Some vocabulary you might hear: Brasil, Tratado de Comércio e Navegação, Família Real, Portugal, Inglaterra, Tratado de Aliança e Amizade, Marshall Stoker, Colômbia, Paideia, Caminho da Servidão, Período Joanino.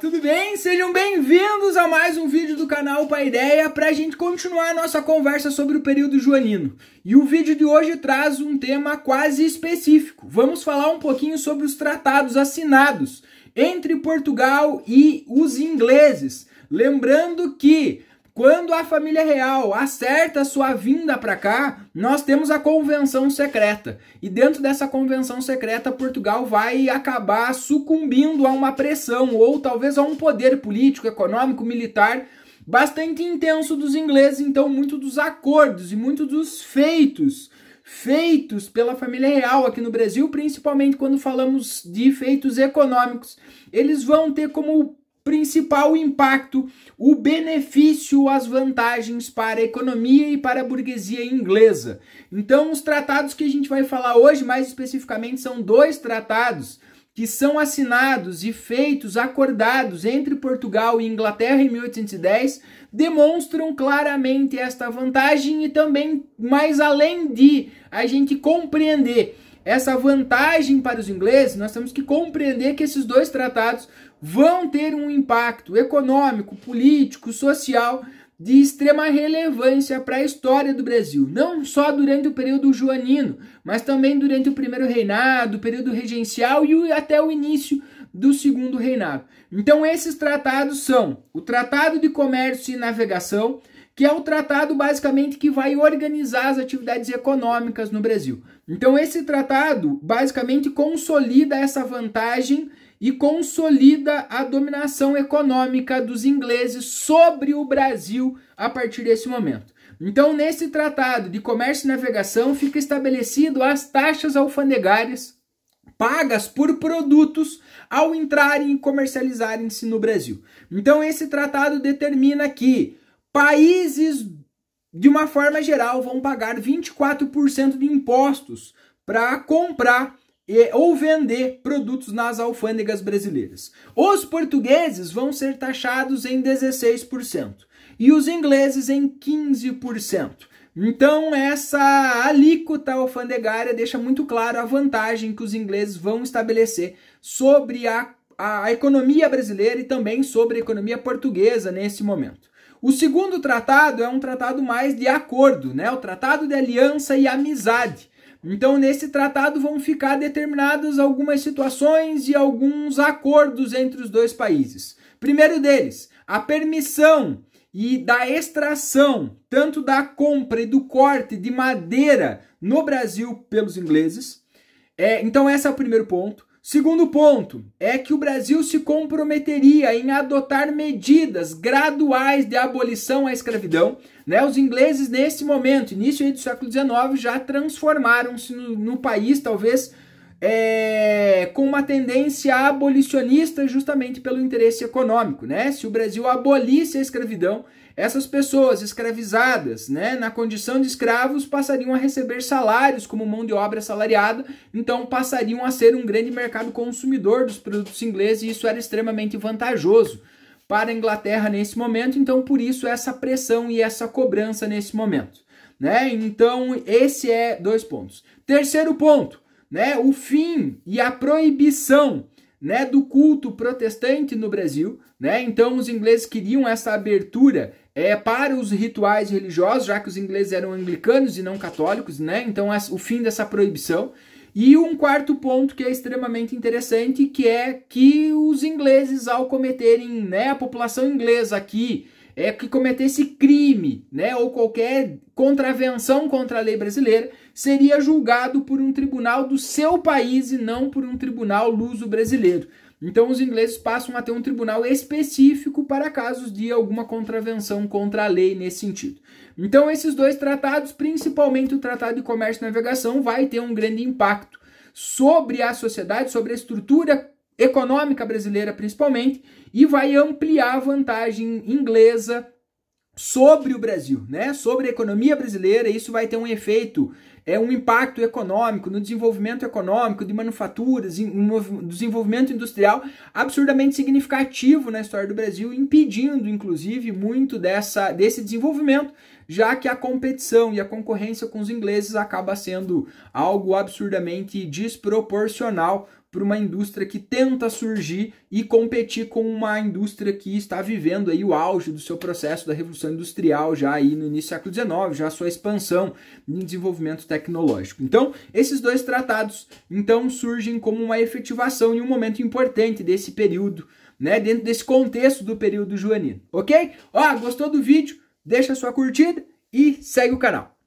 tudo bem? Sejam bem-vindos a mais um vídeo do canal Paideia para a gente continuar a nossa conversa sobre o período joanino. E o vídeo de hoje traz um tema quase específico. Vamos falar um pouquinho sobre os tratados assinados entre Portugal e os ingleses. Lembrando que quando a família real acerta sua vinda para cá, nós temos a convenção secreta. E dentro dessa convenção secreta, Portugal vai acabar sucumbindo a uma pressão ou talvez a um poder político, econômico, militar bastante intenso dos ingleses. Então, muitos dos acordos e muitos dos feitos pela família real aqui no Brasil, principalmente quando falamos de feitos econômicos, eles vão ter como principal impacto, o benefício, as vantagens para a economia e para a burguesia inglesa. Então, os tratados que a gente vai falar hoje, mais especificamente, são dois tratados que são assinados e feitos, acordados entre Portugal e Inglaterra em 1810, demonstram claramente esta vantagem e também, mais além de a gente compreender essa vantagem para os ingleses, nós temos que compreender que esses dois tratados vão ter um impacto econômico, político, social de extrema relevância para a história do Brasil, não só durante o período joanino, mas também durante o primeiro reinado, o período regencial e até o início do segundo reinado. Então esses tratados são o Tratado de Comércio e Navegação, que é o tratado basicamente que vai organizar as atividades econômicas no Brasil. Então esse tratado basicamente consolida essa vantagem e consolida a dominação econômica dos ingleses sobre o Brasil a partir desse momento. Então, nesse Tratado de Comércio e Navegação, fica estabelecido as taxas alfandegárias pagas por produtos ao entrarem e comercializarem-se no Brasil. Então, esse tratado determina que países, de uma forma geral, vão pagar 24% de impostos para comprar ou vender produtos nas alfândegas brasileiras. Os portugueses vão ser taxados em 16% e os ingleses em 15%. Então essa alíquota alfandegária deixa muito claro a vantagem que os ingleses vão estabelecer sobre a economia brasileira e também sobre a economia portuguesa nesse momento. O segundo tratado é um tratado mais de acordo, né? O Tratado de Aliança e Amizade. Então, nesse tratado vão ficar determinadas algumas situações e alguns acordos entre os dois países. Primeiro deles, a permissão e da extração, tanto da compra e do corte de madeira no Brasil pelos ingleses. Então, esse é o primeiro ponto. Segundo ponto é que o Brasil se comprometeria em adotar medidas graduais de abolição à escravidão. Né? Os ingleses, nesse momento, início do século XIX, já transformaram-se no país, talvez, com uma tendência abolicionista justamente pelo interesse econômico. Né? Se o Brasil abolisse a escravidão, essas pessoas escravizadas, né, na condição de escravos, passariam a receber salários como mão de obra assalariada, então passariam a ser um grande mercado consumidor dos produtos ingleses, e isso era extremamente vantajoso para a Inglaterra nesse momento, então por isso essa pressão e essa cobrança nesse momento. Né? Então esse é dois pontos. Terceiro ponto, né, o fim e a proibição, né, do culto protestante no Brasil, né? Então os ingleses queriam essa abertura para os rituais religiosos, já que os ingleses eram anglicanos e não católicos, né? Então o fim dessa proibição. E um quarto ponto que é extremamente interessante, que é que os ingleses, ao cometerem, né, a população inglesa aqui, que cometesse crime, né, ou qualquer contravenção contra a lei brasileira, seria julgado por um tribunal do seu país e não por um tribunal luso-brasileiro. Então os ingleses passam a ter um tribunal específico para casos de alguma contravenção contra a lei nesse sentido. Então esses dois tratados, principalmente o Tratado de Comércio e Navegação, vai ter um grande impacto sobre a sociedade, sobre a estrutura econômica brasileira principalmente, e vai ampliar a vantagem inglesa sobre o Brasil, né? Sobre a economia brasileira. Isso vai ter um efeito, um impacto econômico, no desenvolvimento econômico, de manufaturas, no desenvolvimento industrial absurdamente significativo na história do Brasil, impedindo, inclusive, muito desse desenvolvimento, já que a competição e a concorrência com os ingleses acaba sendo algo absurdamente desproporcional para uma indústria que tenta surgir e competir com uma indústria que está vivendo aí o auge do seu processo da Revolução Industrial, já aí no início do século XIX, já a sua expansão em desenvolvimento tecnológico. Então, esses dois tratados então surgem como uma efetivação em um momento importante desse período, né, dentro desse contexto do período joanino, ok? Ó, gostou do vídeo? Deixa a sua curtida e segue o canal.